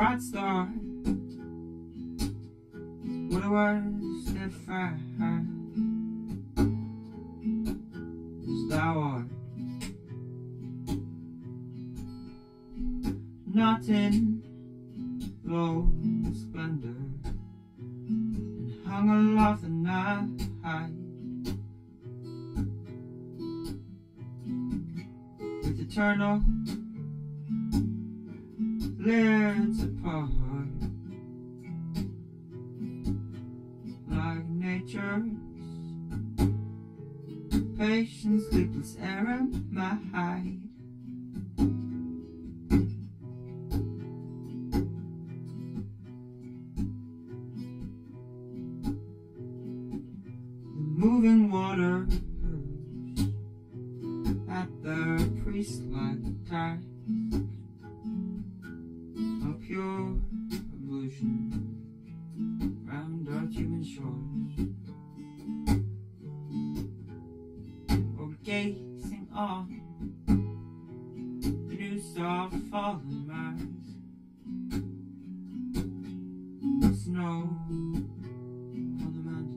bright star what it was that fire. Star Wars. Not in low splendor, and hung aloft the night with eternal lids apart, like nature's patience, sleepless errand, my hide. Moving water at the priest like ties of pure ablution round our human shores, or gazing on the new soft fallen rise, snow on the mountain.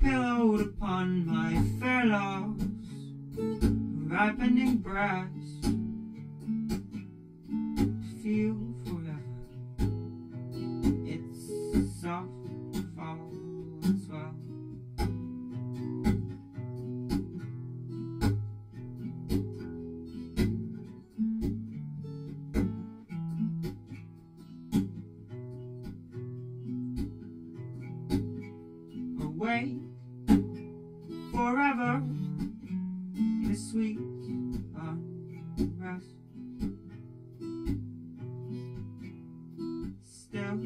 pillowed upon my fair love. Ripening brass, feel forever. It's soft, fall, and swell. Away forever. Sweet unrest, still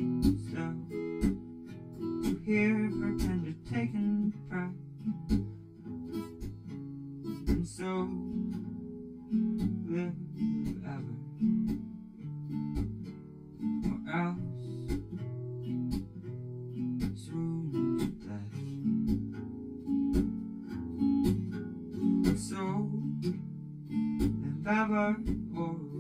to hear her tender taken breath, and so live forever, or else swoon to death. So, if ever, or